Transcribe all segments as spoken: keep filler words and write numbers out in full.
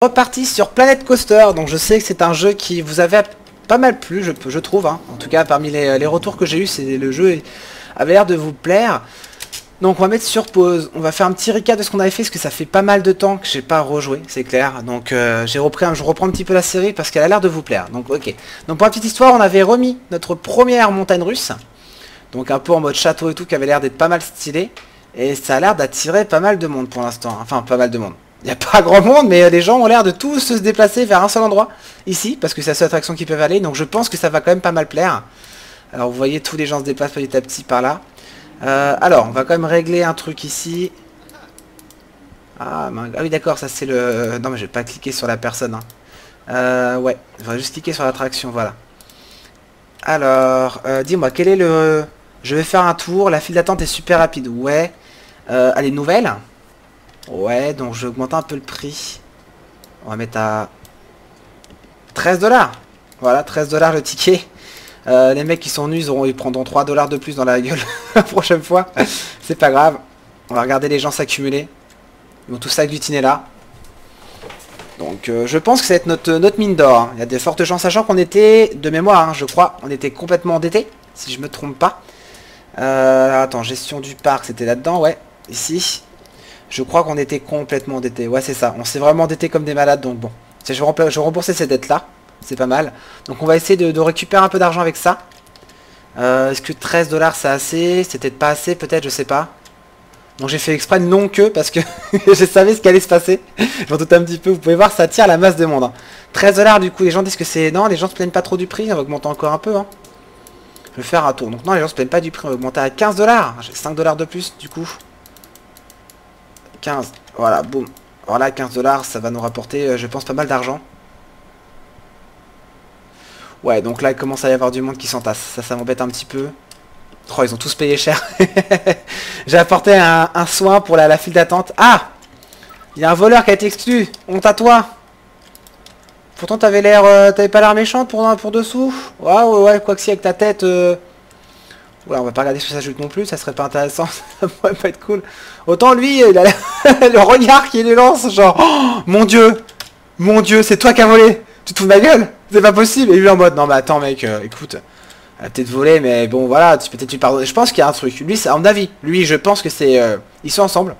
Reparti sur Planet Coaster, donc je sais que c'est un jeu qui vous avait pas mal plu, je, je trouve, hein. En tout cas parmi les, les retours que j'ai eu, c'est le jeu avait l'air de vous plaire. Donc on va mettre sur pause, on va faire un petit recap de ce qu'on avait fait, parce que ça fait pas mal de temps que j'ai pas rejoué, c'est clair. Donc euh, j'ai repris, je reprends un petit peu la série parce qu'elle a l'air de vous plaire, donc ok. Donc pour la petite histoire, on avait remis notre première montagne russe, donc un peu en mode château et tout, qui avait l'air d'être pas mal stylé, et ça a l'air d'attirer pas mal de monde pour l'instant, enfin pas mal de monde. Il n'y a pas grand monde, mais les gens ont l'air de tous se déplacer vers un seul endroit, ici, parce que c'est la seule attraction qu'ils peuvent aller, donc je pense que ça va quand même pas mal plaire. Alors vous voyez, tous les gens se déplacent petit à petit par là. Euh, alors, on va quand même régler un truc ici. Ah, ben, ah oui d'accord, ça c'est le... Non mais je vais pas cliquer sur la personne. Hein. Euh, ouais, je vais juste cliquer sur l'attraction, voilà. Alors, euh, dis-moi, quel est le... Je vais faire un tour, la file d'attente est super rapide, ouais. Euh, elle est nouvelle. Ouais, donc je vais augmenter un peu le prix. On va mettre à treize dollars. Voilà, treize dollars le ticket. Euh, les mecs qui sont nus, ils prendront trois dollars de plus dans la gueule la prochaine fois. C'est pas grave. On va regarder les gens s'accumuler. Ils vont tous s'agglutiner là. Donc euh, je pense que ça va être notre, notre mine d'or. Hein. Il y a de fortes chances, sachant qu'on était, de mémoire, hein, je crois, on était complètement endettés, si je me trompe pas. Euh, attends, gestion du parc, c'était là-dedans, ouais. Ici. Je crois qu'on était complètement endettés. Ouais, c'est ça. On s'est vraiment endettés comme des malades. Donc bon. Je vais rembourser ces dettes-là. C'est pas mal. Donc on va essayer de, de récupérer un peu d'argent avec ça. Euh, Est-ce que treize dollars c'est assez? C'est peut-être pas assez. Peut-être, je sais pas. Donc j'ai fait exprès non que parce que je savais ce qu'allait se passer. Je m'en doute un petit peu. Vous pouvez voir, ça attire la masse de monde. Hein. treize dollars du coup, les gens disent que c'est... Non, les gens se plaignent pas trop du prix. On va augmenter encore un peu. Hein. Je vais faire un tour. Donc non, les gens se plaignent pas du prix. On va augmenter à quinze dollars. J'ai cinq dollars de plus du coup. quinze, voilà, boum. Voilà, quinze dollars, ça va nous rapporter, je pense, pas mal d'argent. Ouais, donc là, il commence à y avoir du monde qui s'entasse. Ça, ça m'embête un petit peu. Oh, ils ont tous payé cher. J'ai apporté un, un soin pour la, la file d'attente. Ah! Il y a un voleur qui a été exclu. Honte à toi. Pourtant, t'avais l'air... Euh, t'avais pas l'air méchante pour, pour dessous. Ouais, ouais, ouais, quoi que si, avec ta tête... Euh... Voilà, on va pas regarder ce que ça ajoute non plus, ça serait pas intéressant, ça pourrait pas être cool. Autant lui, il a le regard qui lui lance, genre, oh, mon dieu, mon dieu, c'est toi qui as volé, tu te fous de ma gueule, c'est pas possible. Et lui en mode, non mais attends mec, euh, écoute, elle a peut-être volé, mais bon voilà, tu peut-être tu pardonnes. Je pense qu'il y a un truc, lui, à mon avis, lui, je pense que c'est, euh, ils sont ensemble,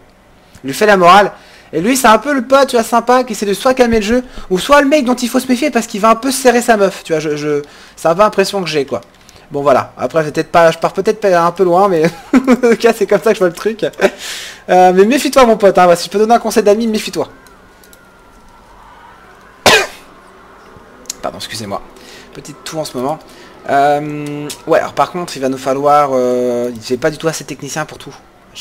il lui fait la morale. Et lui, c'est un peu le pote, tu vois, sympa, qui essaie de soit calmer le jeu, ou soit le mec dont il faut se méfier parce qu'il va un peu serrer sa meuf, tu vois, je, je... c'est un peu l'impression que j'ai, quoi. Bon voilà, après peut-être pas, je pars peut-être un peu loin, mais en tout cas c'est comme ça que je vois le truc. Euh, mais méfie-toi mon pote, hein. Si je peux donner un conseil d'ami, méfie-toi. Pardon, excusez-moi. Petite toux en ce moment. Euh, ouais, alors par contre il va nous falloir... Euh, j'ai pas du tout assez de techniciens pour tout.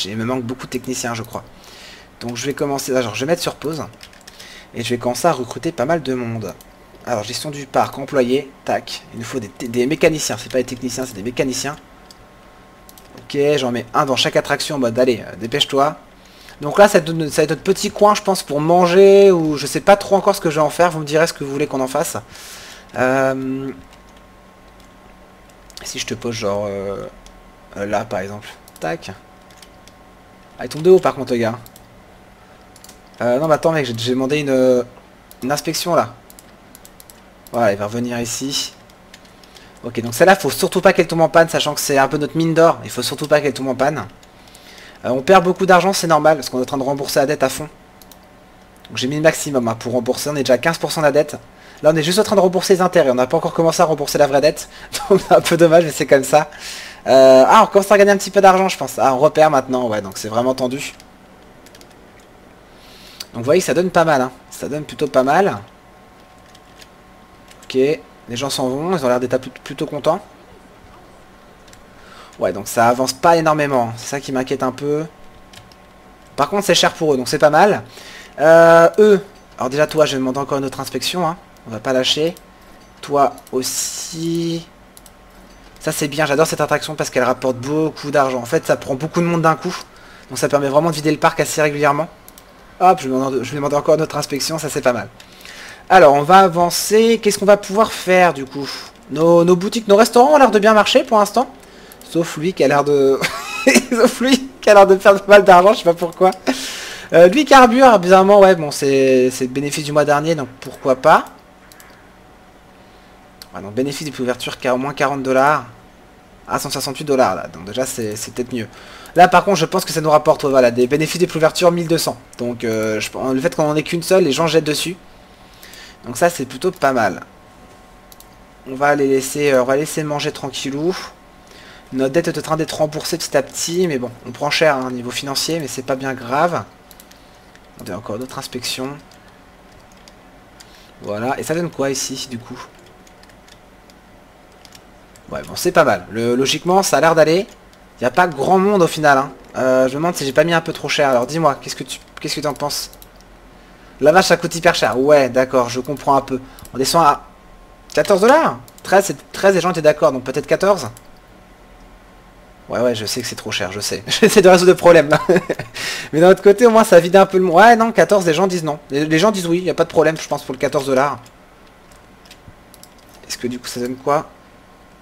Il me manque beaucoup de techniciens je crois. Donc je vais commencer, alors je vais mettre sur pause. Et je vais commencer à recruter pas mal de monde. Alors, gestion du parc, employé, tac. Il nous faut des, des mécaniciens. C'est pas des techniciens, c'est des mécaniciens. Ok, j'en mets un dans chaque attraction en mode, allez, euh, dépêche-toi. Donc là, ça va être notre petit coin, je pense, pour manger ou je sais pas trop encore ce que je vais en faire. Vous me direz ce que vous voulez qu'on en fasse. Euh... Si je te pose genre euh, euh, là, par exemple. Tac. Ah, il tombe de haut, par contre, le gars. Euh, non, bah attends, mec, j'ai demandé une, une inspection, là. Voilà, il va revenir ici. Ok, donc celle-là, faut surtout pas qu'elle tombe en panne, sachant que c'est un peu notre mine d'or. Il faut surtout pas qu'elle tombe en panne. Euh, on perd beaucoup d'argent, c'est normal, parce qu'on est en train de rembourser la dette à fond. Donc j'ai mis le maximum hein, pour rembourser, on est déjà à quinze pour cent de la dette. Là, on est juste en train de rembourser les intérêts, on n'a pas encore commencé à rembourser la vraie dette. Donc c'est un peu dommage, mais c'est comme ça. Euh, ah, on commence à gagner un petit peu d'argent, je pense. Ah, on repère maintenant, ouais, donc c'est vraiment tendu. Donc vous voyez, ça donne pas mal, hein. Ça donne plutôt pas mal. Ok, les gens s'en vont, ils ont l'air d'être plutôt contents. Ouais, donc ça avance pas énormément, c'est ça qui m'inquiète un peu. Par contre, c'est cher pour eux, donc c'est pas mal. Euh, eux, alors déjà toi, je vais demander encore une autre inspection, hein. On va pas lâcher. Toi aussi... Ça c'est bien, j'adore cette attraction parce qu'elle rapporte beaucoup d'argent. En fait, ça prend beaucoup de monde d'un coup, donc ça permet vraiment de vider le parc assez régulièrement. Hop, je vais demander encore une autre inspection, ça c'est pas mal. Alors on va avancer, qu'est-ce qu'on va pouvoir faire du coup? nos, nos boutiques, nos restaurants ont l'air de bien marcher pour l'instant. Sauf lui qui a l'air de... Sauf lui qui a l'air de perdre pas mal d'argent, je sais pas pourquoi. Euh, lui carbure, bizarrement, ouais, bon, c'est le bénéfice du mois dernier, donc pourquoi pas. Ouais, donc bénéfice depuis ouverture qui a au moins quarante dollars. Ah, cent soixante-huit dollars là, donc déjà c'est peut-être mieux. Là par contre je pense que ça nous rapporte, voilà, des bénéfices depuis ouverture mille deux cents. Donc euh, je, le fait qu'on en ait qu'une seule, les gens jettent dessus. Donc ça c'est plutôt pas mal. On va les laisser, euh, on va laisser manger tranquillou. Notre dette est en train d'être remboursée petit à petit, mais bon, on prend cher hein, au niveau financier, mais c'est pas bien grave. On a encore d'autres inspections. Voilà, et ça donne quoi ici du coup? Ouais, bon, c'est pas mal. Le, logiquement, ça a l'air d'aller. Il n'y a pas grand monde au final. Hein. Euh, je me demande si j'ai pas mis un peu trop cher. Alors dis-moi, qu'est-ce que tu qu'est-ce que t'en penses? La vache, ça coûte hyper cher. Ouais, d'accord, je comprends un peu. On descend à quatorze dollars, treize, treize, les gens étaient d'accord, donc peut-être quatorze. Ouais, ouais, je sais que c'est trop cher, je sais. J'essaie de résoudre le problème. Mais d'un autre côté, au moins, ça vide un peu le monde. Ouais, non, quatorze, les gens disent non. Les, les gens disent oui, il n'y a pas de problème, je pense, pour le quatorze dollars. Est-ce que du coup, ça donne quoi?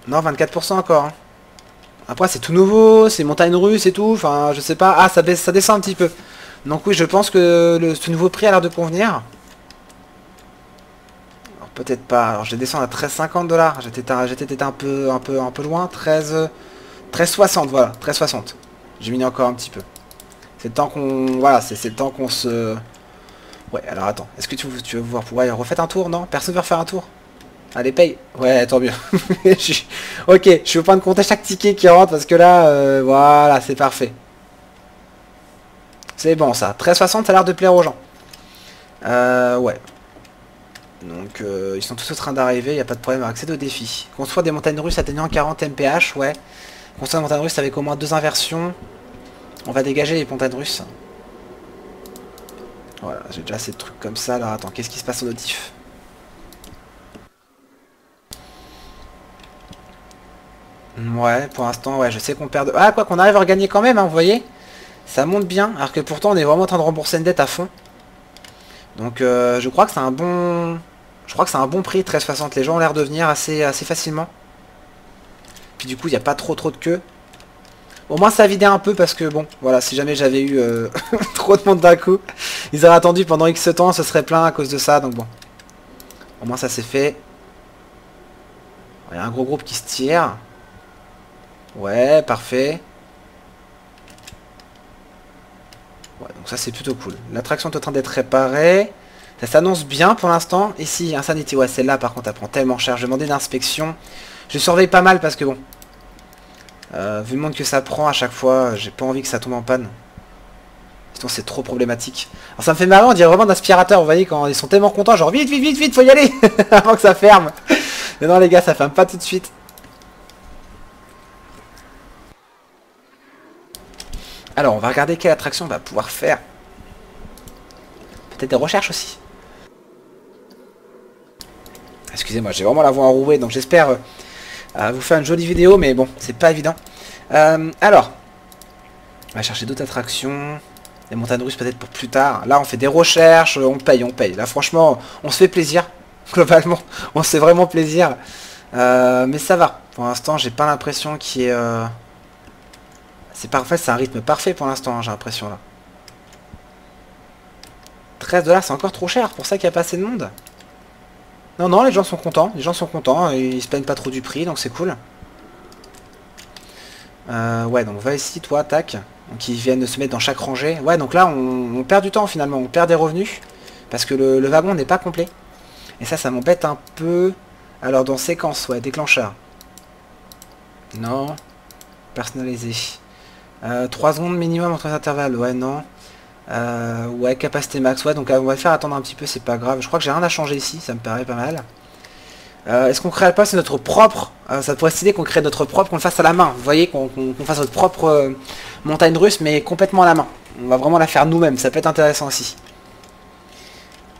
Non, vingt-quatre pour cent encore. Hein. Après, c'est tout nouveau, c'est montagne russe et tout. Enfin, je sais pas. Ah, ça baisse, ça descend un petit peu. Donc oui, je pense que le, ce nouveau prix a l'air de convenir. Alors peut-être pas. Alors, je descends à treize cinquante dollars. J'étais un peu, un peu, un peu loin. treize soixante, voilà, treize soixante. J'ai miné encore un petit peu. C'est le temps qu'on, voilà, c'est le temps qu'on se. Ouais. Alors attends. Est-ce que tu, tu veux voir pour ouais, refaites un tour, non? Personne veut refaire un tour? Allez, paye. Ouais, tant mieux. Ok, je suis au point de compter chaque ticket qui rentre parce que là, euh, voilà, c'est parfait. C'est bon ça. treize soixante, ça a l'air de plaire aux gens. Euh, ouais. Donc, euh, ils sont tous au train d'arriver, il n'y a pas de problème à accéder au défi. Construire des montagnes russes atteignant quarante M P H, ouais. Construire des montagnes russes avec au moins deux inversions. On va dégager les montagnes russes. Voilà, j'ai déjà ces trucs comme ça. Alors, attends, qu'est-ce qui se passe au notif? Ouais, pour l'instant, ouais, je sais qu'on perd... De... Ah, quoi qu'on arrive à regagner quand même, hein, vous voyez. Ça monte bien, alors que pourtant, on est vraiment en train de rembourser une dette à fond. Donc, euh, je crois que c'est un bon... Je crois que c'est un bon prix, treize soixante. Les gens ont l'air de venir assez, assez facilement. Puis du coup, il n'y a pas trop trop de queue. Au moins, ça a vidé un peu, parce que, bon, voilà, si jamais j'avais eu euh, trop de monde d'un coup, ils auraient attendu pendant X temps, ce serait plein à cause de ça, donc bon. Au moins, ça s'est fait. Il y a un gros groupe qui se tire. Ouais, parfait. Ouais, donc ça c'est plutôt cool. L'attraction est en train d'être réparée. Ça s'annonce bien pour l'instant. Ici, Insanity, ouais, celle-là par contre, elle prend tellement cher. Je demandais d'inspection. Je surveille pas mal parce que bon. Euh, vu le monde que ça prend à chaque fois, j'ai pas envie que ça tombe en panne. Sinon c'est trop problématique. Alors ça me fait marrer, on dirait vraiment d'aspirateur, vous voyez, quand ils sont tellement contents, genre vite, vite, vite, vite, faut y aller avant que ça ferme. Mais non les gars, ça ferme pas tout de suite. Alors, on va regarder quelle attraction on va pouvoir faire. Peut-être des recherches aussi. Excusez-moi, j'ai vraiment la voix enrouée, donc j'espère euh, euh, vous faire une jolie vidéo, mais bon, c'est pas évident. Euh, alors, on va chercher d'autres attractions. Les montagnes russes peut-être pour plus tard. Là, on fait des recherches, on paye, on paye. Là, franchement, on se fait plaisir, globalement. On se fait vraiment plaisir. Euh, mais ça va. Pour l'instant, j'ai pas l'impression qu'il y ait... Euh C'est parfait, c'est un rythme parfait pour l'instant, hein, j'ai l'impression là. treize dollars, c'est encore trop cher, pour ça qu'il n'y a pas assez de monde. Non, non, les gens sont contents, les gens sont contents, ils se plaignent pas trop du prix, donc c'est cool. Euh, ouais, donc va ici, toi, tac. Donc ils viennent se mettre dans chaque rangée. Ouais, donc là, on, on perd du temps finalement, on perd des revenus, parce que le, le wagon n'est pas complet. Et ça, ça m'embête un peu. Alors dans séquence, ouais, déclencheur. Non. Personnalisé. Euh, trois secondes minimum entre les intervalles, ouais non. Euh, ouais, capacité max, ouais, donc euh, on va faire attendre un petit peu, c'est pas grave. Je crois que j'ai rien à changer ici, ça me paraît pas mal. Euh, Est-ce qu'on crée pas, c'est notre propre, euh, ça pourrait être l'idée qu'on crée notre propre, qu'on le fasse à la main. Vous voyez, qu'on qu'on, qu'on fasse notre propre euh, montagne russe, mais complètement à la main. On va vraiment la faire nous-mêmes, ça peut être intéressant aussi.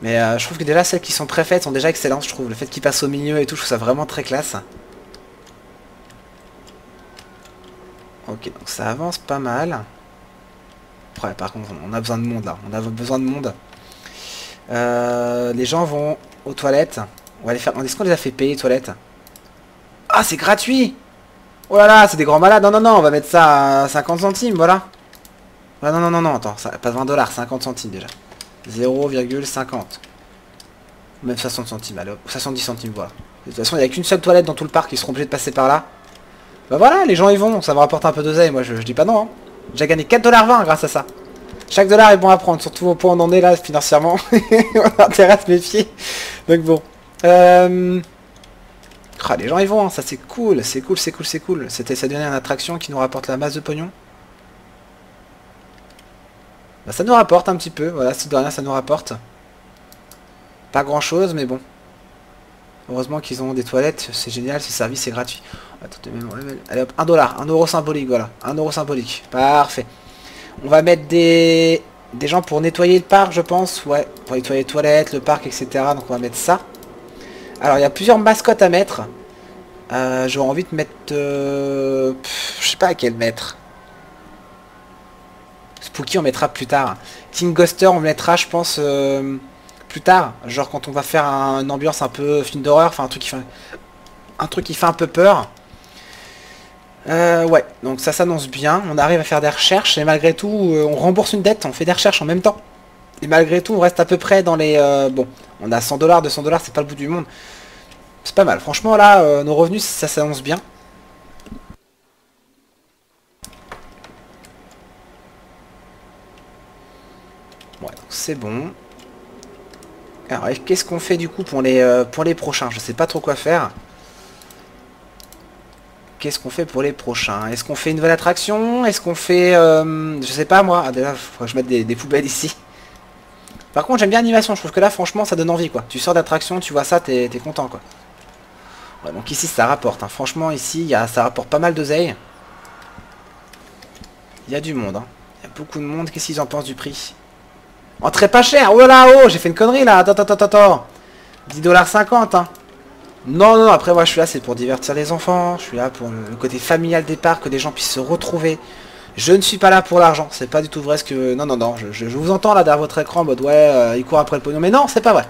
Mais euh, je trouve que déjà celles qui sont préfaites sont déjà excellentes, je trouve. Le fait qu'ils passent au milieu et tout, je trouve ça vraiment très classe. Ok, donc ça avance pas mal. Après, par contre, on a besoin de monde, là. On a besoin de monde. Euh, les gens vont aux toilettes. On va les faire... Est-ce qu'on les a fait payer, les toilettes? Ah, c'est gratuit! Oh là là, c'est des grands malades. Non, non, non, on va mettre ça à cinquante centimes, voilà. Ah non, non, non, non, attends, ça, pas vingt dollars, cinquante centimes déjà. zéro virgule cinquante. Même soixante centimes, alors, soixante-dix centimes, voilà. De toute façon, il n'y a qu'une seule toilette dans tout le parc, ils seront obligés de passer par là. Bah voilà, les gens y vont, ça me rapporte un peu d'oseille, moi je, je dis pas non. Hein. J'ai gagné quatre dollars vingt grâce à ça. Chaque dollar est bon à prendre, surtout au point où on en est là financièrement. On intéresse mes pieds. Donc bon. Euh... Oh, les gens y vont, hein. Ça c'est cool, c'est cool, c'est cool, c'est cool. C'était ça devenait une attraction qui nous rapporte la masse de pognon. Bah, ça nous rapporte un petit peu, voilà, si de rien ça nous rapporte. Pas grand chose, mais bon. Heureusement qu'ils ont des toilettes, c'est génial, ce service est gratuit. Attendez, même on level. Allez hop, un dollar, un euro symbolique, voilà. un euro symbolique, parfait. On va mettre des... des gens pour nettoyer le parc, je pense. Ouais, pour nettoyer les toilettes, le parc, et cetera. Donc on va mettre ça. Alors, il y a plusieurs mascottes à mettre. Euh, J'aurais envie de mettre... Euh... Pff, je sais pas à quel mettre. Spooky, on mettra plus tard. King Ghoster, on mettra, je pense... Euh... Plus tard, genre quand on va faire un, une ambiance un peu film d'horreur, enfin un truc qui fait un truc qui fait un peu peur. Euh, ouais, donc ça s'annonce bien. On arrive à faire des recherches et malgré tout, euh, on rembourse une dette, on fait des recherches en même temps. Et malgré tout, on reste à peu près dans les. Euh, bon, on a cent dollars, deux cents dollars, c'est pas le bout du monde. C'est pas mal. Franchement, là, euh, nos revenus, ça s'annonce bien. Ouais, donc c'est bon. Alors, qu'est-ce qu'on fait du coup pour les, euh, pour les prochains? Je sais pas trop quoi faire. Qu'est-ce qu'on fait pour les prochains? Est-ce qu'on fait une nouvelle attraction? Est-ce qu'on fait... Euh, je sais pas moi. Ah, déjà, faut que je mette des, des poubelles ici. Par contre, j'aime bien l'animation. Je trouve que là, franchement, ça donne envie, quoi. Tu sors d'attraction, tu vois ça, t'es t'es content, quoi. Ouais, donc ici, ça rapporte. Hein. Franchement, ici, y a, ça rapporte pas mal d'oseille. Il y a du monde. Hein. Il y a beaucoup de monde. Qu'est-ce qu'ils en pensent du prix? Entrée pas cher, oh là, oh, j'ai fait une connerie là, attends, attends, attends, dix dollars cinquante, hein. Non, non, après moi je suis là, c'est pour divertir les enfants, je suis là pour le côté familial des parcs, que des gens puissent se retrouver. Je ne suis pas là pour l'argent, c'est pas du tout vrai ce que... Non, non, non, je, je, je vous entends là derrière votre écran en mode, ouais, euh, il court après le pognon, mais non, c'est pas vrai.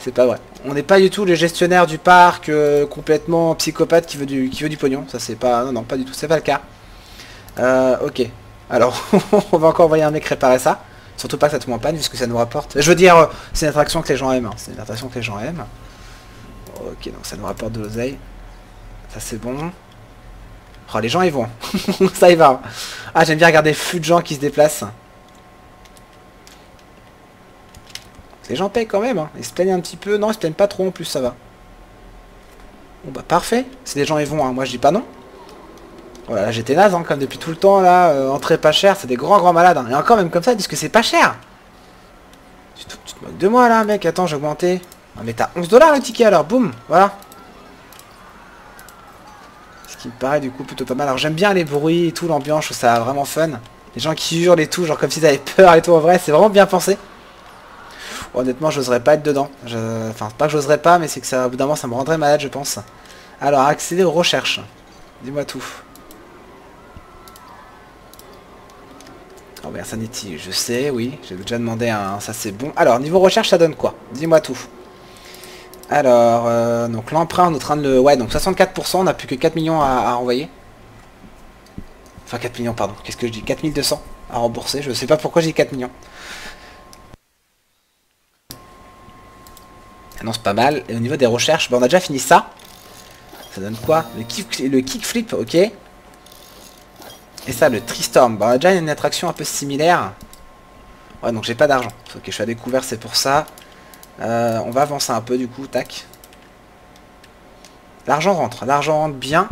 C'est pas vrai. On n'est pas du tout les gestionnaires du parc, euh, complètement psychopathe qui veut du, qui veut du pognon, ça c'est pas... Non, non, pas du tout, c'est pas le cas. Euh, ok, alors, on va encore envoyer un mec réparer ça. Surtout pas que ça tombe en panne, vu ce que ça nous rapporte. Je veux dire, c'est une attraction que les gens aiment. Hein. C'est une attraction que les gens aiment. Ok, donc ça nous rapporte de l'oseille. Ça, c'est bon. Oh, les gens, ils vont. Ça, y va. Ah, j'aime bien regarder le flux de gens qui se déplacent. Les gens payent quand même. Hein. Ils se plaignent un petit peu. Non, ils se plaignent pas trop. En plus, ça va. Bon, bah, parfait. Si les gens, ils vont. Hein. Moi, je dis pas non. Voilà, oh j'étais naze, hein, comme depuis tout le temps, là, euh, entrée pas cher, c'est des grands, grands malades. Hein. Et encore, même comme ça, ils disent que c'est pas cher. Tu te, tu te moques de moi, là, mec, attends, j'ai augmenté. Ah, mais t'as onze dollars le ticket, alors, boum, voilà. Ce qui me paraît, du coup, plutôt pas mal. Alors, j'aime bien les bruits et tout, l'ambiance, ça vraiment fun. Les gens qui hurlent et tout, genre comme s'ils avaient peur et tout, en vrai, c'est vraiment bien pensé. Bon, honnêtement, j'oserais pas être dedans. Je... Enfin, pas que j'oserais pas, mais c'est que ça, au bout d'un moment, ça me rendrait malade, je pense. Alors, accéder aux recherches. Dis-moi tout. Oh merde, Sanity, je sais, oui, j'ai déjà demandé un, ça c'est bon. Alors, niveau recherche, ça donne quoi? Dis-moi tout. Alors, euh, donc l'emprunt, on est en train de le... Ouais, donc soixante-quatre pour cent, on n'a plus que quatre millions à, à envoyer. Enfin, quatre millions, pardon, qu'est-ce que je dis? quatre mille deux cents à rembourser, je sais pas pourquoi j'ai quatre millions. Ah non, c'est pas mal. Et au niveau des recherches, bah, on a déjà fini ça. Ça donne quoi? Le kick, le kick flip, ok. Et ça, le Tristorm, bah, on a déjà une attraction un peu similaire. Ouais, donc j'ai pas d'argent. Ok, je suis à découvert, c'est pour ça. Euh, on va avancer un peu du coup, tac. L'argent rentre, l'argent rentre bien.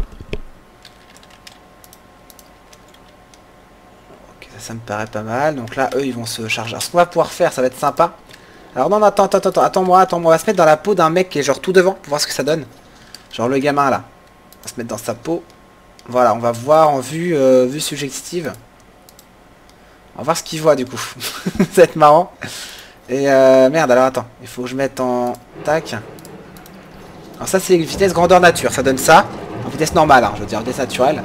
Ok, ça, ça me paraît pas mal. Donc là, eux, ils vont se charger. Alors, ce qu'on va pouvoir faire, ça va être sympa. Alors non, non, attends, attends, attends, attends-moi, attends-moi. On va se mettre dans la peau d'un mec qui est genre tout devant, pour voir ce que ça donne. Genre le gamin, là. On va se mettre dans sa peau. Voilà, on va voir en vue, euh, vue subjective. On va voir ce qu'il voit du coup. Ça va être marrant. Et euh, merde, alors attends. Il faut que je mette en... Tac. Alors ça c'est vitesse grandeur nature. Ça donne ça. En vitesse normale, hein, je veux dire, vitesse naturelle.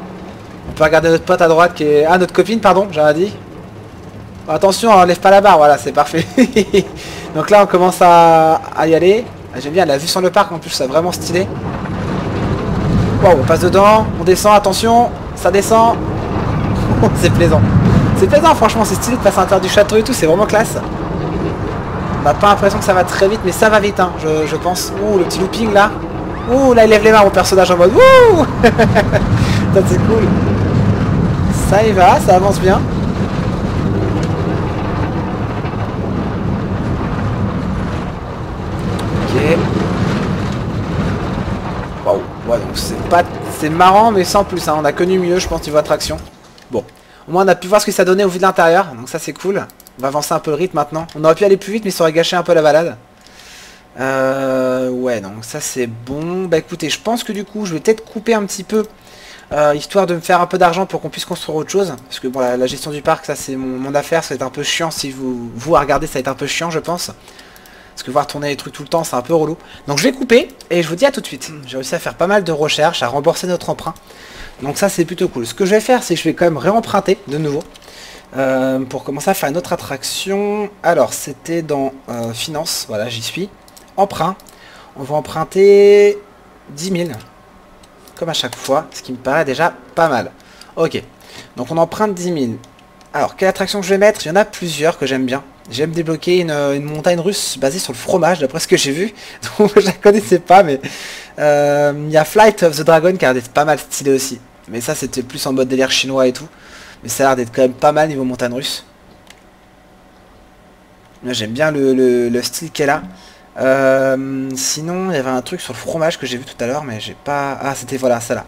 On peut regarder notre pote à droite qui est... Ah, notre copine, pardon, j'avais dit. Bon, attention, on lève pas la barre, voilà, c'est parfait. Donc là on commence à, à y aller. Ah, j'aime bien la vue sur le parc en plus, c'est vraiment stylé. Wow, on passe dedans, on descend, attention, ça descend. C'est plaisant. C'est plaisant, franchement, c'est stylé de passer à l'intérieur du château et tout, c'est vraiment classe. On n'a pas l'impression que ça va très vite, mais ça va vite, hein, je, je pense. Ouh, le petit looping, là. Ouh, là, il lève les mains, mon personnage, en mode ouh. Ça, c'est cool. Ça y va, ça avance bien. Ok. Waouh, ouais, donc c'est pas... C'est marrant, mais sans plus, hein. On a connu mieux, je pense, niveau attraction. Bon. Au moins, on a pu voir ce que ça donnait au vu de l'intérieur. Donc ça, c'est cool. On va avancer un peu le rythme maintenant. On aurait pu aller plus vite, mais ça aurait gâché un peu la balade. Euh, ouais, donc ça, c'est bon. Bah écoutez, je pense que du coup, je vais peut-être couper un petit peu, euh, histoire de me faire un peu d'argent pour qu'on puisse construire autre chose. Parce que bon, la, la gestion du parc, ça, c'est mon, mon affaire. Ça va être un peu chiant. Si vous, vous à regarder, ça va être un peu chiant, je pense. Parce que voir tourner les trucs tout le temps, c'est un peu relou. Donc je vais couper et je vous dis à tout de suite. J'ai réussi à faire pas mal de recherches, à rembourser notre emprunt. Donc ça, c'est plutôt cool. Ce que je vais faire, c'est que je vais quand même réemprunter de nouveau. Euh, pour commencer à faire une autre attraction. Alors, c'était dans euh, finance. Voilà, j'y suis. Emprunt. On va emprunter dix mille. Comme à chaque fois. Ce qui me paraît déjà pas mal. Ok. Donc on emprunte dix mille. Alors, quelle attraction que je vais mettre? Il y en a plusieurs que j'aime bien. J'aime débloquer une, une montagne russe basée sur le fromage, d'après ce que j'ai vu. Donc je la connaissais pas, mais... Il euh, y a Flight of the Dragon qui a l'air d'être pas mal stylé aussi. Mais ça, c'était plus en mode délire chinois et tout. Mais ça a l'air d'être quand même pas mal niveau montagne russe. J'aime bien le, le, le style qu'elle a. Euh, sinon, il y avait un truc sur le fromage que j'ai vu tout à l'heure, mais j'ai pas... Ah, c'était voilà, celle-là.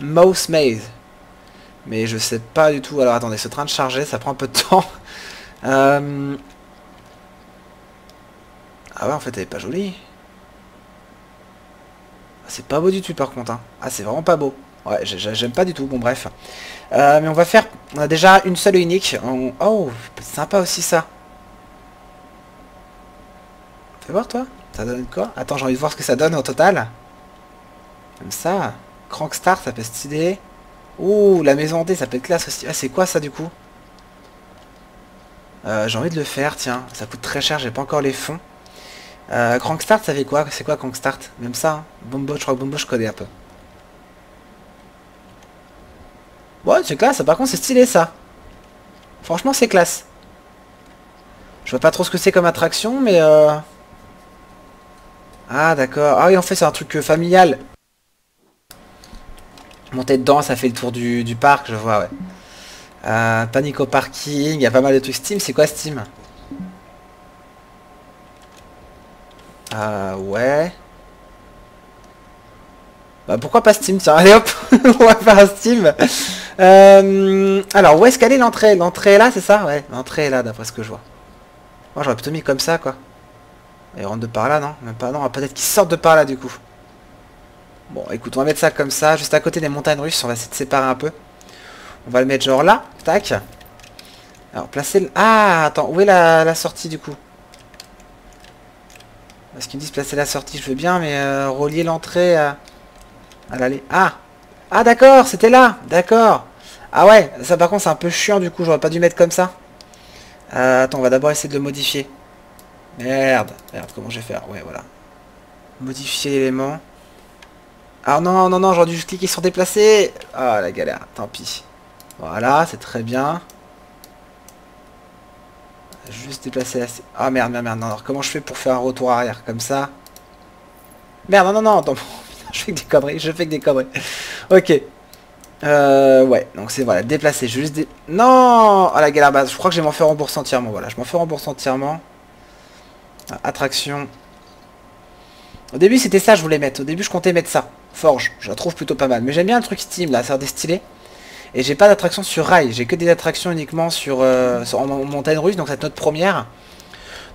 Mouse Maze. Mais je sais pas du tout... Alors attendez, ce train de charger, ça prend un peu de temps. Euh... Ah ouais, en fait elle est pas jolie. C'est pas beau du tout par contre hein. Ah c'est vraiment pas beau. Ouais, j'aime pas du tout, bon bref. euh, Mais on va faire, on a déjà une seule et unique on... Oh, c'est sympa aussi ça. Fais voir toi, ça donne quoi? Attends, j'ai envie de voir ce que ça donne au total. Comme ça, Crankstart, ça peut être stylé. Ouh, la maison hantée, ça peut être classe aussi. Ah c'est quoi ça du coup? Euh, j'ai envie de le faire, tiens, ça coûte très cher, j'ai pas encore les fonds. Euh, Crankstart, ça fait quoi? C'est quoi Crankstart? Même ça, hein. Bombo, je crois que Bombo, je connais un peu. Ouais, c'est classe, par contre c'est stylé ça. Franchement, c'est classe. Je vois pas trop ce que c'est comme attraction, mais... Euh... Ah, d'accord. Ah oui, en fait, c'est un truc euh, familial. Monter dedans, ça fait le tour du, du parc, je vois, ouais. Euh, Panico au parking, il y a pas mal de trucs Steam, c'est quoi Steam? Euh, ouais... Bah pourquoi pas Steam, tiens, allez hop, on va faire un Steam. euh, Alors, où est-ce qu'elle est l'entrée? L'entrée est là, c'est ça? Ouais, l'entrée est là, d'après ce que je vois. Moi, j'aurais plutôt mis comme ça, quoi. Elle rentre de par là, non? Même pas, non, peut-être qu'ils sortent de par là, du coup. Bon, écoute, on va mettre ça comme ça, juste à côté des montagnes russes, on va essayer de séparer un peu. On va le mettre genre là, tac. Alors placer le... Ah attends, où est la, la sortie du coup? Parce qu'ils me disent placer la sortie, je veux bien, mais euh, relier l'entrée à, à l'allée. Ah Ah d'accord, c'était là. D'accord. Ah ouais, ça par contre c'est un peu chiant du coup, j'aurais pas dû mettre comme ça. Euh, attends, on va d'abord essayer de le modifier. Merde, merde, comment je vais faire? Ouais, voilà. Modifier l'élément. Ah non, non, non, j'aurais dû juste cliquer sur déplacer. Ah la galère, tant pis. Voilà, c'est très bien. Juste déplacer la... Ah merde, merde, merde, non, alors comment je fais pour faire un retour arrière, comme ça? Merde, non, non, non, attends, je fais que des conneries, je fais que des conneries. Ok. Euh, ouais, donc c'est, voilà, déplacer, juste dé... Non! Ah la galère, bah, je crois que je vais m'en faire rembourser entièrement, voilà, je m'en fais rembourser entièrement. Attraction. Au début, c'était ça je voulais mettre, au début, je comptais mettre ça. Forge, je la trouve plutôt pas mal, mais j'aime bien le truc Steam, là, ça a des stylés. Et j'ai pas d'attraction sur rail, j'ai que des attractions uniquement sur, euh, sur en, en montagne russe, donc c'est notre première.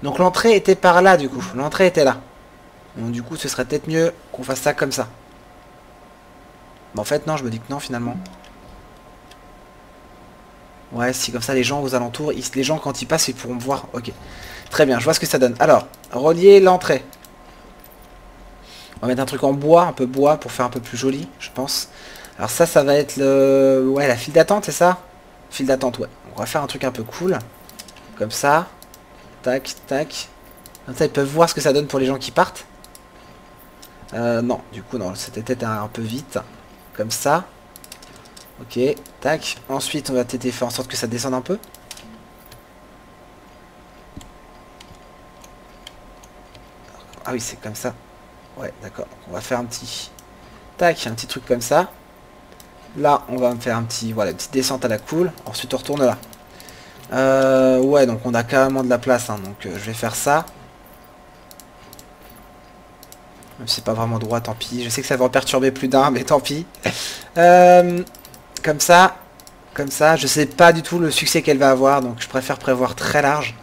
Donc l'entrée était par là du coup, l'entrée était là. Donc du coup ce serait peut-être mieux qu'on fasse ça comme ça. Mais en fait non, je me dis que non finalement. Ouais, si comme ça les gens aux alentours, ils, les gens quand ils passent ils pourront me voir, ok. Très bien, je vois ce que ça donne. Alors, relier l'entrée. On va mettre un truc en bois, un peu bois pour faire un peu plus joli, je pense. Alors ça, ça va être le... Ouais, la file d'attente, c'est ça? File d'attente, ouais. On va faire un truc un peu cool. Comme ça. Tac, tac. Comme ça, ils peuvent voir ce que ça donne pour les gens qui partent. Euh, non, du coup, non, c'était peut-être un peu vite. Comme ça. Ok, tac. Ensuite, on va tenter de faire en sorte que ça descende un peu. Ah oui, c'est comme ça. Ouais, d'accord. On va faire un petit... Tac, un petit truc comme ça. Là, on va me faire un petit... Voilà, une petite descente à la cool. Ensuite, on retourne là. Euh, ouais, donc on a carrément de la place. Hein, donc, euh, je vais faire ça. Même si c'est pas vraiment droit, tant pis. Je sais que ça va en perturber plus d'un, mais tant pis. Euh, comme ça. Comme ça. Je sais pas du tout le succès qu'elle va avoir. Donc, je préfère prévoir très large.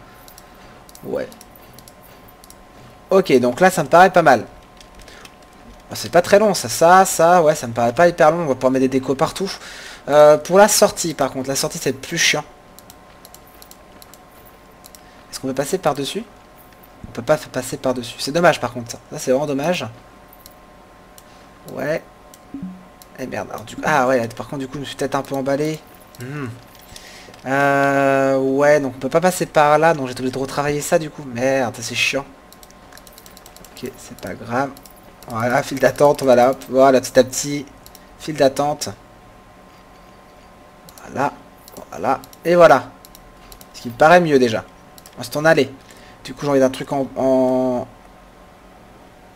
Ouais. Ok, donc là, ça me paraît pas mal. C'est pas très long, ça, ça, ça, ouais, ça me paraît pas hyper long, on va pouvoir mettre des décos partout. Euh, pour la sortie, par contre, la sortie, c'est plus chiant. Est-ce qu'on peut passer par-dessus? On peut pas passer par-dessus. C'est dommage, par contre, ça. Ça, c'est vraiment dommage. Ouais. Eh merde, alors du coup... Ah, ouais, par contre, du coup, je me suis peut-être un peu emballé. Mmh. Euh, ouais, donc on peut pas passer par là, donc j'ai obligé de retravailler ça, du coup. Merde, c'est chiant. Ok, c'est pas grave. Voilà, file d'attente, on va là, voilà, petit à petit, file d'attente. Voilà, voilà, et voilà. Ce qui me paraît mieux déjà. On s'en allait. Du coup, j'ai envie d'un truc en... en...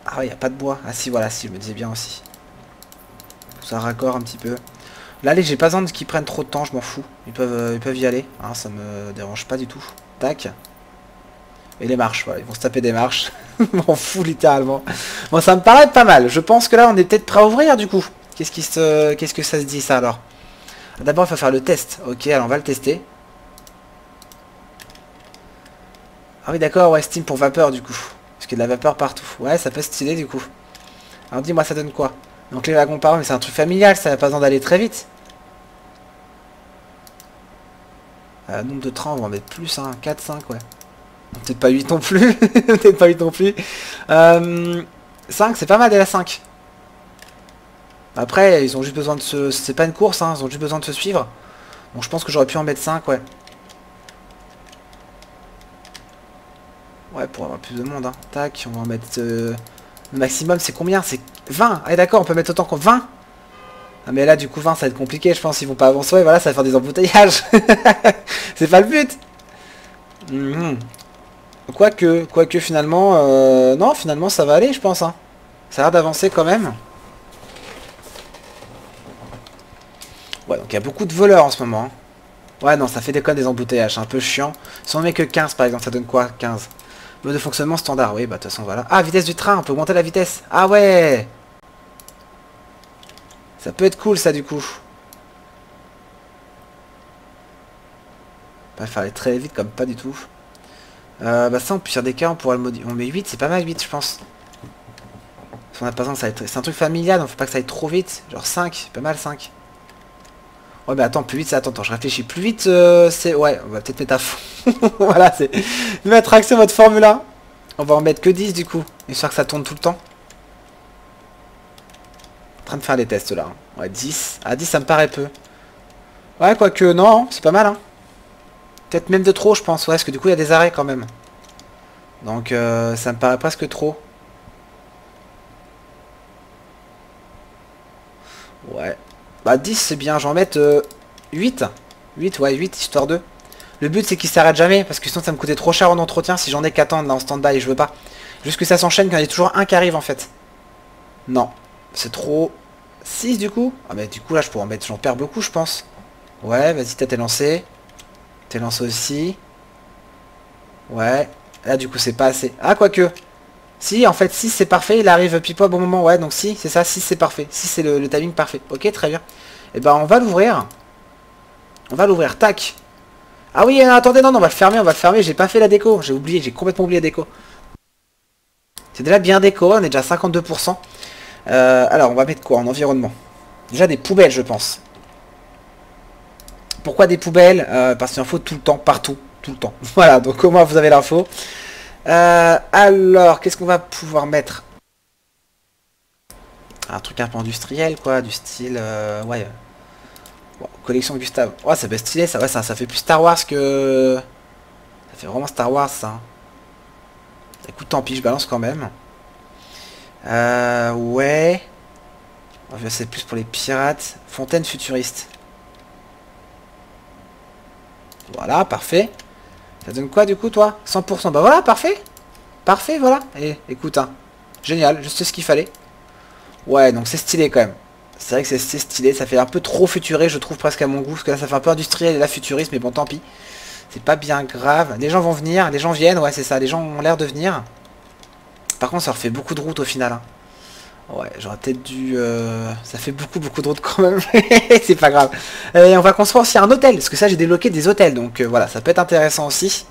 Ah ouais, il n'y a pas de bois. Ah si, voilà, si, je me disais bien aussi. Ça raccord un petit peu. Là, les, j'ai pas besoin qu'ils prennent trop de temps, je m'en fous. Ils peuvent, ils peuvent y aller, hein, ça me dérange pas du tout. Tac. Et les marches, voilà, ils vont se taper des marches. M'en fous littéralement. Bon, ça me paraît pas mal. Je pense que là, on est peut-être prêt à ouvrir du coup. Qu'est-ce qui se... Qu'est-ce que ça se dit ça alors? D'abord, il faut faire le test. Ok, alors on va le tester. Ah oui, d'accord, ouais, Steam pour vapeur du coup. Parce qu'il y a de la vapeur partout. Ouais, ça peut se stylé du coup. Alors dis-moi, ça donne quoi? Donc les wagons par an, mais c'est un truc familial, ça n'a pas besoin d'aller très vite. Euh, nombre de trains, on va en mettre plus, hein, quatre, cinq, ouais. Peut-être pas huit non plus. Peut-être pas huit non plus. Euh, cinq, c'est pas mal dès la cinq. Après, ils ont juste besoin de se... C'est pas une course, hein, ils ont juste besoin de se suivre. Donc je pense que j'aurais pu en mettre cinq, ouais. Ouais, pour avoir plus de monde, hein. Tac, on va en mettre... Euh... Le maximum, c'est combien? C'est vingt. Ah d'accord, on peut mettre autant qu'on... vingt. Ah mais là, du coup, vingt, ça va être compliqué, je pense. Ils vont pas avancer, ouais, voilà, ça va faire des embouteillages. C'est pas le but. Mm-hmm. Quoique, quoique finalement, euh, non, finalement ça va aller je pense. Hein. Ça a l'air d'avancer quand même. Ouais, donc il y a beaucoup de voleurs en ce moment. Hein. Ouais, non, ça fait des connes des embouteillages, c'est un peu chiant. Si on met que quinze par exemple, ça donne quoi? Quinze. Mode de fonctionnement standard, oui, bah de toute façon voilà. Ah, vitesse du train, on peut augmenter la vitesse. Ah ouais! Ça peut être cool ça du coup. On va faire aller très vite comme pas du tout. Euh, bah ça on peut faire des cas, on pourra le modifier. On met huit, c'est pas mal huit je pense. Parce qu'on a pas besoin que ça aille très... C'est un truc familial, donc faut pas que ça aille trop vite. Genre cinq, pas mal cinq. Ouais mais attends, plus vite c'est... Attends, attends, je réfléchis. Plus vite euh, c'est... Ouais, on va peut-être mettre à fond. Voilà, c'est... Mettre accès à votre Formule un. On va en mettre que dix du coup. Histoire que ça tourne tout le temps. En train de faire les tests là. Hein. Ouais, dix. Ah dix ça me paraît peu. Ouais, quoique non, c'est pas mal hein. Peut-être même de trop je pense, ouais, parce que du coup il y a des arrêts quand même. Donc euh, ça me paraît presque trop. Ouais. Bah dix c'est bien, j'en mette euh, huit. huit, ouais, huit, histoire deux. Le but c'est qu'ils s'arrêtent jamais, parce que sinon ça me coûtait trop cher en entretien si j'en ai qu'attendre là en stand-by, je veux pas. Juste que ça s'enchaîne quand il y a toujours un qui arrive en fait. Non, c'est trop. six du coup. Ah mais du coup là je pourrais en mettre, j'en perds beaucoup je pense. Ouais, vas-y t'as été lancé. T'es lancé aussi. Ouais. Là du coup c'est pas assez. Ah quoique. Si en fait six c'est parfait. Il arrive pipo au bon moment. Ouais donc si c'est ça. six c'est parfait. six c'est le, le timing parfait. Ok très bien. Et ben on va l'ouvrir. On va l'ouvrir. Tac. Ah oui non, attendez. Non non on va le fermer. On va le fermer. J'ai pas fait la déco. J'ai oublié. J'ai complètement oublié la déco. C'est déjà bien déco. On est déjà à cinquante-deux pour cent. Euh, alors on va mettre quoi en environnement? Déjà des poubelles je pense. Pourquoi des poubelles? euh, Parce qu'il en faut tout le temps, partout, tout le temps. Voilà, donc au moins vous avez l'info. Euh, alors, qu'est-ce qu'on va pouvoir mettre? Un truc un peu industriel, quoi, du style... Euh, ouais. Bon, collection Gustave. Ouais, ça peut être stylé, ça, ouais, ça, ça fait plus Star Wars que... Ça fait vraiment Star Wars, ça. Écoute, tant pis, je balance quand même. Euh, ouais. C'est plus pour les pirates. Fontaine futuriste. Voilà, parfait. Ça donne quoi du coup, toi? Cent pour cent. Bah voilà, parfait. Parfait, voilà. Et écoute, hein. Génial, je sais ce qu'il fallait. Ouais, donc c'est stylé quand même. C'est vrai que c'est stylé, ça fait un peu trop futuré, je trouve, presque à mon goût. Parce que là, ça fait un peu industriel et là, futuriste, mais bon, tant pis. C'est pas bien grave. Les gens vont venir, les gens viennent, ouais, c'est ça. Les gens ont l'air de venir. Par contre, ça refait beaucoup de route au final, hein. Ouais, j'aurais peut-être dû... Euh... Ça fait beaucoup, beaucoup de route quand même. C'est pas grave. Et on va construire aussi un hôtel, parce que ça, j'ai débloqué des hôtels. Donc euh, voilà, ça peut être intéressant aussi.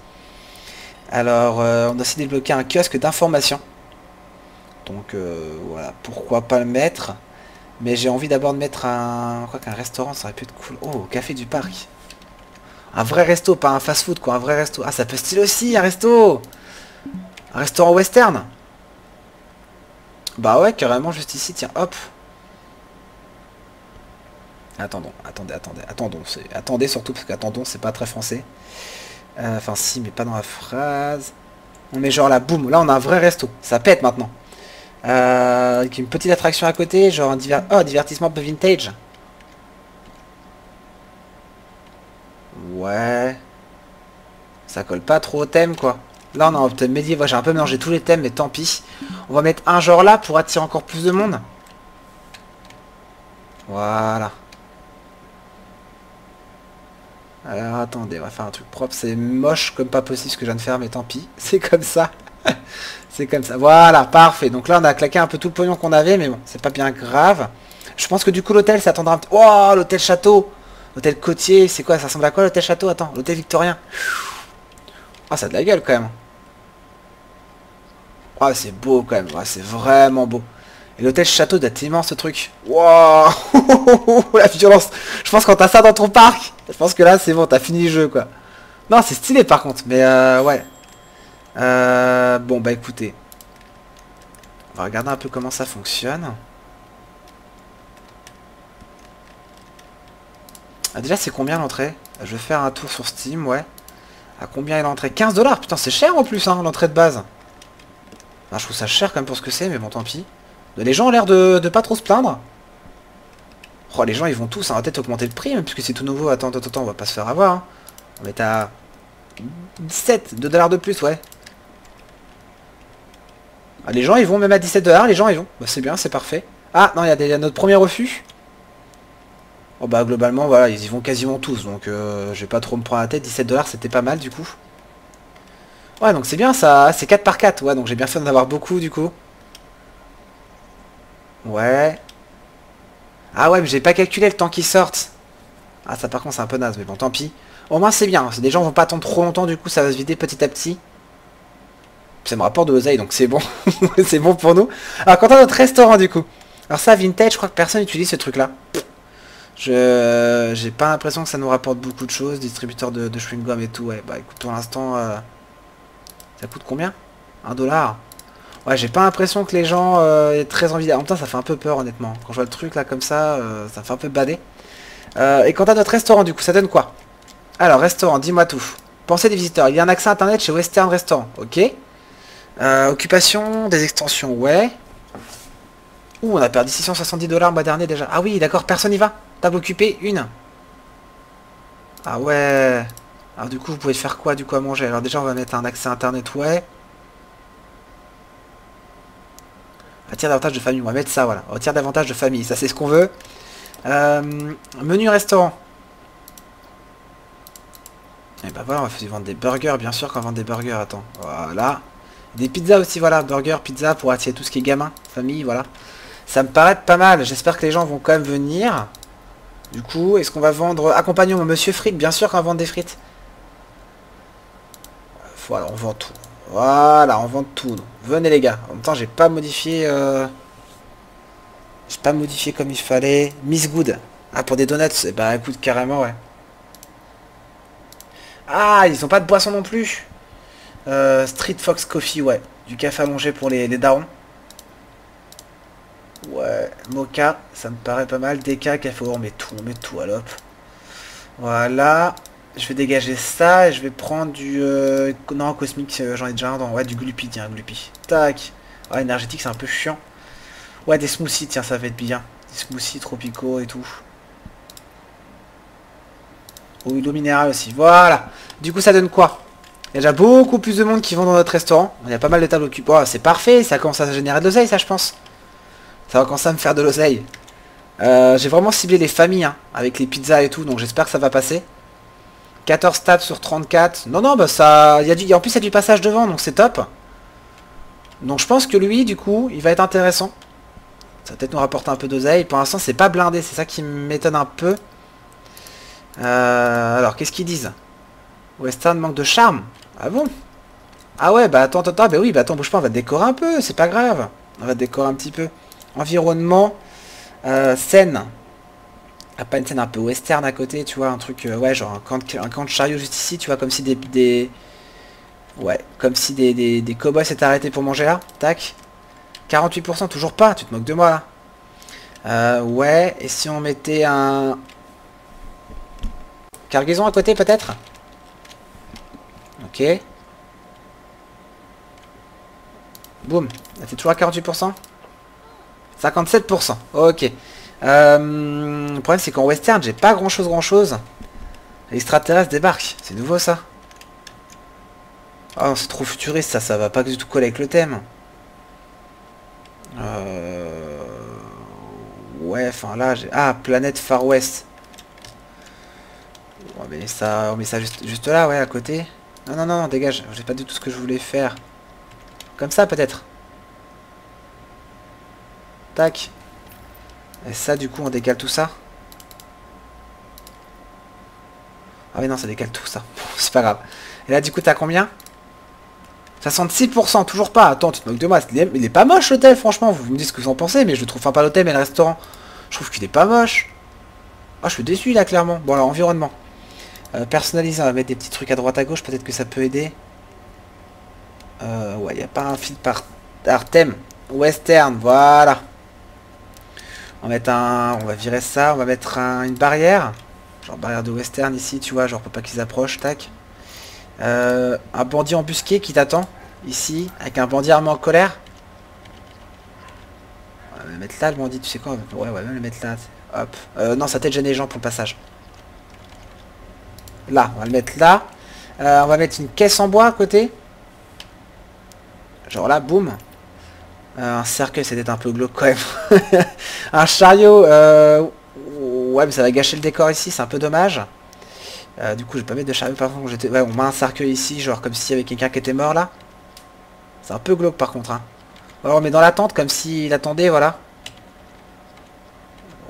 Alors, euh, on doit aussi débloquer un kiosque d'information. Donc euh, voilà, pourquoi pas le mettre. Mais j'ai envie d'abord de mettre un... Quoi qu'un restaurant, ça aurait pu être cool. Oh, Café du Parc. Un vrai resto, pas un fast-food, quoi. Un vrai resto. Ah, ça peut être stylé aussi, un resto. Un restaurant western. Bah ouais, carrément, juste ici, tiens, hop. Attendons, attendez, attendez, attendons. Attendez surtout, parce qu'attendons, c'est pas très français. Euh, enfin, si, mais pas dans la phrase. On met genre là, boum, là on a un vrai resto. Ça pète maintenant. Euh, avec une petite attraction à côté, genre un diver... oh, divertissement un peu vintage. Ouais. Ça colle pas trop au thème, quoi. Là on a un thème médiéval, j'ai un peu mélangé tous les thèmes, mais tant pis. On va mettre un genre là pour attirer encore plus de monde. Voilà. Alors attendez, on va faire un truc propre. C'est moche comme pas possible ce que je viens de faire, mais tant pis. C'est comme ça. C'est comme ça. Voilà, parfait. Donc là on a claqué un peu tout le pognon qu'on avait, mais bon, c'est pas bien grave. Je pense que du coup l'hôtel ça attendra un petit... Oh, l'hôtel château. L'hôtel côtier, c'est quoi? Ça ressemble à quoi l'hôtel château? Attends, l'hôtel victorien. Ah, oh, ça a de la gueule quand même. Ah, oh, c'est beau quand même. Oh, c'est vraiment beau. Et l'hôtel château doit être immense, ce truc. Waouh. La violence. Je pense quand t'as ça dans ton parc, je pense que là c'est bon, t'as fini le jeu, quoi. Non, c'est stylé par contre. Mais euh, ouais. Euh, bon bah écoutez, on va regarder un peu comment ça fonctionne. Ah, déjà c'est combien l'entrée? Je vais faire un tour sur Steam, ouais. À combien est l'entrée? quinze dollars. Putain, c'est cher en plus, hein, l'entrée de base. Enfin, je trouve ça cher quand même pour ce que c'est, mais bon, tant pis. Les gens ont l'air de, de pas trop se plaindre. Oh, les gens, ils vont tous, hein, peut-être augmenter le prix, même puisque c'est tout nouveau. Attends, attends, attends, on va pas se faire avoir, hein. On va être à dix-sept, deux dollars de plus, ouais. Ah, les gens, ils vont même à dix-sept dollars, les gens, ils vont. Bah, c'est bien, c'est parfait. Ah, non, il y a, des, y a notre premier refus. Oh bah globalement voilà, ils y vont quasiment tous, donc euh, je vais pas trop me prendre la tête. Dix-sept dollars, c'était pas mal du coup. Ouais, donc c'est bien ça, c'est quatre par quatre, ouais, donc j'ai bien fait d'en avoir beaucoup du coup. Ouais. Ah ouais, mais j'ai pas calculé le temps qu'ils sortent. Ah, ça par contre c'est un peu naze, mais bon tant pis. Au moins c'est bien, les gens vont pas attendre trop longtemps du coup, ça va se vider petit à petit. Ça me rapporte de l'oseille, donc c'est bon. C'est bon pour nous. Alors quant à notre restaurant du coup. Alors ça, vintage, je crois que personne n'utilise ce truc là. Je j'ai pas l'impression que ça nous rapporte beaucoup de choses, distributeur de, de chewing-gum et tout, ouais, bah écoute, pour l'instant, euh, ça coûte combien? un dollar? Ouais, j'ai pas l'impression que les gens euh, aient très envie, en même temps ça fait un peu peur honnêtement, quand je vois le truc là comme ça, euh, ça me fait un peu bader. Euh, et quant à notre restaurant du coup, ça donne quoi? Alors, restaurant, dis-moi tout. Pensez des visiteurs, il y a un accès internet chez Western Restaurant, ok. Euh, occupation, des extensions, ouais. Ouh, on a perdu six cent soixante-dix dollars le mois dernier déjà. Ah oui, d'accord, personne n'y va. Table occupée, une. Ah ouais. Alors du coup, vous pouvez faire quoi du coup à manger? Alors déjà, on va mettre un accès internet, ouais. Attire davantage de famille, on va mettre ça, voilà. Retire davantage de famille, ça c'est ce qu'on veut. Euh, menu restaurant. Et bah voilà, on va faire vendre des burgers, bien sûr qu'on vend des burgers, attends. Voilà. Des pizzas aussi, voilà. Burger, pizza, pour attirer tout ce qui est gamin, famille, voilà. Ça me paraît pas mal, j'espère que les gens vont quand même venir. Du coup, est-ce qu'on va vendre... Accompagnons Monsieur Frites, bien sûr qu'on va vendre des frites. Voilà, on vend tout. Voilà, on vend tout. Venez les gars. En même temps, j'ai pas modifié... Euh... J'ai pas modifié comme il fallait. Miss Good. Ah, pour des donuts. Eh ben, écoute, carrément, ouais. Ah, ils ont pas de boisson non plus. Euh, Street Fox Coffee, ouais. Du café allongé pour les, les darons. Ouais, Mocha, ça me paraît pas mal. Deka, café, on met tout, on met tout à l'op. Voilà. Je vais dégager ça et je vais prendre du... Euh, non, cosmique, euh, j'en ai déjà un dans... Ouais, du glupi, tiens, glupi. Tac. Ouais, énergétique, c'est un peu chiant. Ouais, des smoothies, tiens, ça va être bien. Des smoothies tropicaux et tout. ou d'eau minérale aussi. Voilà. Du coup ça donne quoi? Il y a déjà beaucoup plus de monde qui vont dans notre restaurant. Il y a pas mal de tables occupées. Oh, c'est parfait, ça commence à générer de l'oseille ça je pense. Ça va commencer à me faire de l'oseille. Euh, J'ai vraiment ciblé les familles hein, avec les pizzas et tout, donc j'espère que ça va passer. quatorze tables sur trente-quatre. Non, non, bah ça... Y a du... y a... En plus il y a du passage devant, donc c'est top. Donc je pense que lui, du coup, il va être intéressant. Ça va peut-être nous rapporter un peu d'oseille. Pour l'instant, c'est pas blindé. C'est ça qui m'étonne un peu. Euh, alors, qu'est-ce qu'ils disent? Western manque de charme. Ah bon? Ah ouais, bah attends, attends, attends. Bah oui, bah attends, bouge pas. On va te décorer un peu. C'est pas grave. On va te décorer un petit peu. Environnement. Euh, scène. Ah, pas une scène un peu western à côté, tu vois. Un truc, euh, ouais, genre un camp, de, un camp de chariot juste ici. Tu vois, comme si des... des... Ouais, comme si des, des, des cow-boys s'étaient arrêtés pour manger là. Tac. quarante-huit pour cent, toujours pas, tu te moques de moi là. Euh, ouais, et si on mettait un... Cargaison à côté peut-être? Ok. Boum, là t'es toujours à quarante-huit pour cent? cinquante-sept pour cent, ok. Euh, le problème c'est qu'en western, j'ai pas grand chose grand chose. L'extraterrestre débarque, c'est nouveau ça. Oh, c'est trop futuriste ça, ça va pas du tout coller avec le thème. Euh... Ouais, enfin là, j'ai... Ah, Planète Far West. On met ça, on met ça juste, juste là, ouais, à côté. Non, non, non, dégage. J'ai pas du tout ce que je voulais faire. Comme ça, peut-être. Tac. Et ça, du coup, on décale tout ça. Ah mais non, ça décale tout ça. C'est pas grave. Et là, du coup, t'as combien ? soixante-six pour cent, toujours pas. Attends, tu te moques de moi. Il est, il est pas moche l'hôtel, franchement. Vous me dites ce que vous en pensez, mais je trouve enfin pas l'hôtel, mais le restaurant. Je trouve qu'il est pas moche. Ah, je suis déçu là, clairement. Bon, alors, environnement. Euh, personnaliser, on va mettre des petits trucs à droite à gauche. Peut-être que ça peut aider. Euh, ouais, il n'y a pas un fil par thème. Western, voilà. On va mettre un. On va virer ça. On va mettre un, une barrière. Genre barrière de western ici, tu vois. Genre pour pas qu'ils approchent. Tac. Euh, un bandit embusqué qui t'attend ici avec un bandit armé en colère. On va le mettre là le bandit, tu sais quoi, ouais, on va même le mettre là. Hop. Euh, non, ça t'aide gêner les gens pour le passage. Là, on va le mettre là. Euh, on va mettre une caisse en bois à côté. Genre là, boum. Euh, un cercueil, c'est d'être un peu glauque quand même. Un chariot. Euh... Ouais, mais ça va gâcher le décor ici, c'est un peu dommage. Euh, du coup, je vais pas mettre de chariot par contre. J'étais... Ouais, on met un cercueil ici, genre comme s'il y avait quelqu'un qui était mort là. C'est un peu glauque par contre. Hein. Alors on met dans l'attente comme s'il attendait, voilà.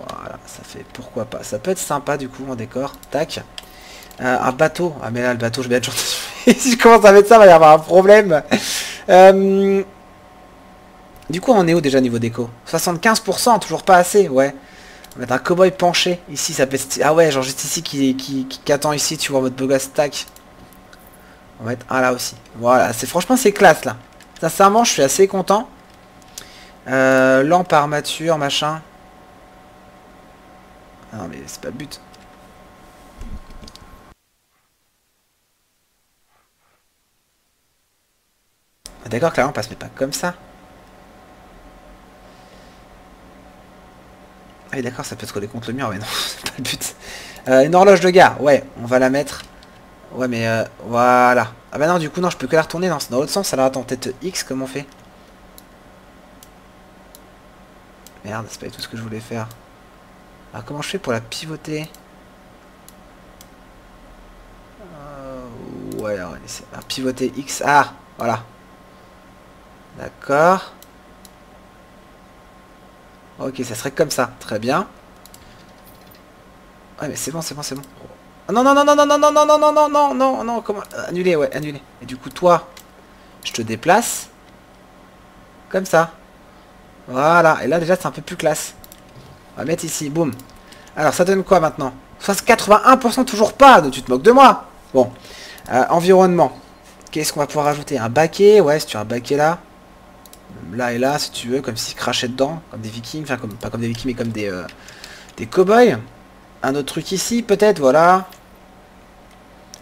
Voilà, ça fait pourquoi pas. Ça peut être sympa du coup en décor. Tac. Euh, un bateau. Ah mais là le bateau, je vais être gentil. Si je commence à mettre ça, il va y avoir un problème. Euh... Du coup, on est où déjà niveau déco? soixante-quinze pour cent, toujours pas assez, ouais. On va mettre un cow-boy penché, ici ça peut être... Ah ouais, genre juste ici qui, qui, qui, qui attend ici, tu vois, votre beau gosse, tac. On va mettre un là aussi. Voilà, c'est franchement c'est classe là. Sincèrement, je suis assez content. Euh, lampe à armature, machin. Ah non mais c'est pas le but. Ah, d'accord que la lampe elle se met pas comme ça. Ah oui d'accord, ça peut se coller contre le mur, mais non, c'est pas le but. Euh, une horloge de gare, ouais, on va la mettre. Ouais mais euh, voilà. Ah bah non, du coup non, je peux que la retourner, non, c'est dans l'autre sens. Alors attends, peut-être X, comment on fait? Merde, c'est pas tout ce que je voulais faire. Alors comment je fais pour la pivoter? euh, Ouais, alors, alors pivoter X, ah, voilà. D'accord. Ok, ça serait comme ça, très bien. Ouais mais c'est bon, c'est bon, c'est bon. Non, non, non, non, non, non, non, non, non, non, non, non, non, comment... Annuler, ouais, annuler. Et du coup, toi, je te déplace. Comme ça. Voilà, et là déjà c'est un peu plus classe. On va mettre ici, boum. Alors ça donne quoi maintenant? quatre-vingt-un pour cent, toujours pas, donc tu te moques de moi. Bon, euh, environnement. Qu'est-ce qu'on va pouvoir rajouter? Un baquet, ouais, si tu as un baquet là. Là et là, si tu veux, comme s'ils crachaient dedans, comme des vikings, enfin comme, pas comme des vikings, mais comme des, euh, des cow-boys. Un autre truc ici, peut-être, voilà.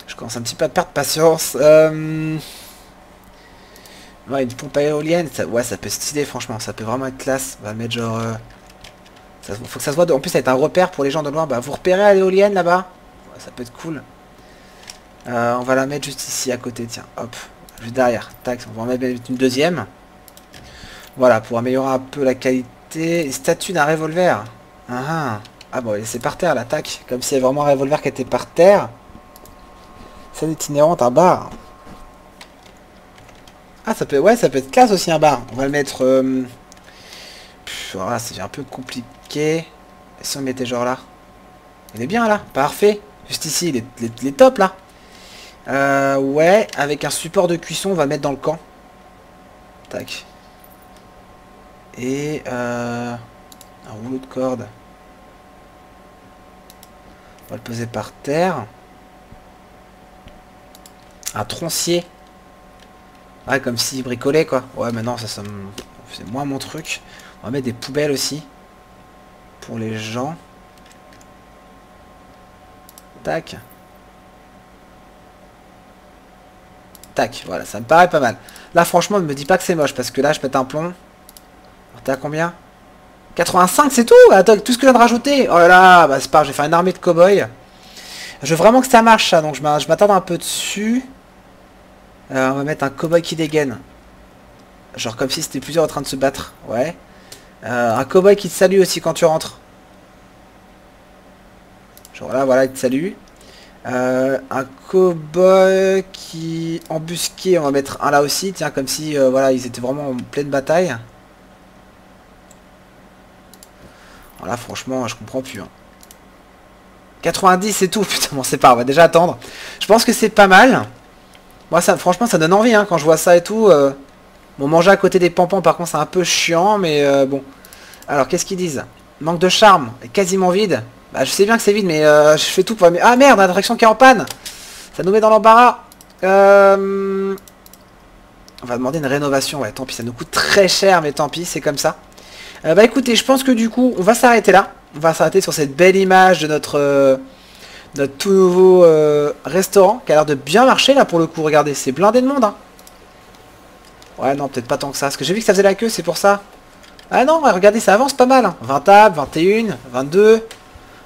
Je commence un petit peu à perdre patience. Euh... Ouais, une pompe éolienne, ça, ouais, ça peut se stylé, franchement, ça peut vraiment être classe. On va mettre genre... Euh... Ça, faut que ça se voit, de... en plus ça va être un repère pour les gens de loin. Bah, vous repérez à l'éolienne, là-bas? ça peut être cool. Euh, on va la mettre juste ici à côté, tiens, hop, juste derrière, tac, on va en mettre une deuxième. Voilà, pour améliorer un peu la qualité. Statue d'un revolver. Ah, ah bon, c'est par terre l'attaque, comme s'il y avait vraiment un revolver qui était par terre. Scène itinérante, un bar. Ah, ça peut, ouais, ça peut être classe aussi un bar. On va le mettre... Euh... Pff, voilà, c'est un peu compliqué. Si on mettait genre là. Il est bien là, parfait. Juste ici, il est, il est, il est top là. Euh, ouais, avec un support de cuisson, on va le mettre dans le camp. Tac. Et euh, un rouleau de corde. On va le poser par terre. Un troncier. Ouais, comme s'il bricolait quoi. Ouais, mais non, ça, ça c'est moins mon truc. On va mettre des poubelles aussi. Pour les gens. Tac. Tac, voilà, ça me paraît pas mal. Là, franchement, ne me dis pas que c'est moche, parce que là, je pète un plomb. T'es à combien? Quatre-vingt-cinq, c'est tout? Attends, tout ce que je viens de rajouter. Oh là là, bah c'est pas, j'ai fait une armée de cow-boys. Je veux vraiment que ça marche, ça, donc je m'attarde un peu dessus. Euh, on va mettre un cow-boy qui dégaine. Genre comme si c'était plusieurs en train de se battre, ouais. Euh, un cow-boy qui te salue aussi quand tu rentres. Genre là, voilà, il te salue. Euh, un cow-boy qui embusqué, on va mettre un là aussi, tiens, comme si, euh, voilà, ils étaient vraiment en pleine bataille. Là franchement je comprends plus hein. quatre-vingt-dix c'est tout, putain bon c'est pas, on va déjà attendre. Je pense que c'est pas mal. Moi ça franchement ça donne envie hein, quand je vois ça et tout. Euh... Bon manger à côté des pampans par contre c'est un peu chiant mais euh, bon. Alors qu'est-ce qu'ils disent? Manque de charme, quasiment vide. Bah je sais bien que c'est vide mais euh, je fais tout pour... Ah merde, la direction qui est en panne. Ça nous met dans l'embarras. Euh... On va demander une rénovation, ouais tant pis, ça nous coûte très cher mais tant pis, c'est comme ça. Euh, bah écoutez, je pense que du coup, on va s'arrêter là. On va s'arrêter sur cette belle image de notre, euh, notre tout nouveau euh, restaurant qui a l'air de bien marcher là pour le coup. Regardez, c'est blindé de monde. Hein. Ouais, non, peut-être pas tant que ça. Parce que j'ai vu que ça faisait la queue, c'est pour ça. Ah non, regardez, ça avance pas mal. Hein. vingt tables, vingt et une, vingt-deux.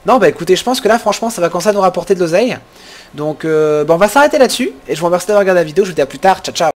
Non, bah écoutez, je pense que là, franchement, ça va commencer à nous rapporter de l'oseille. Donc, euh, bah, on va s'arrêter là-dessus. Et je vous remercie d'avoir regardé la vidéo. Je vous dis à plus tard. Ciao, ciao.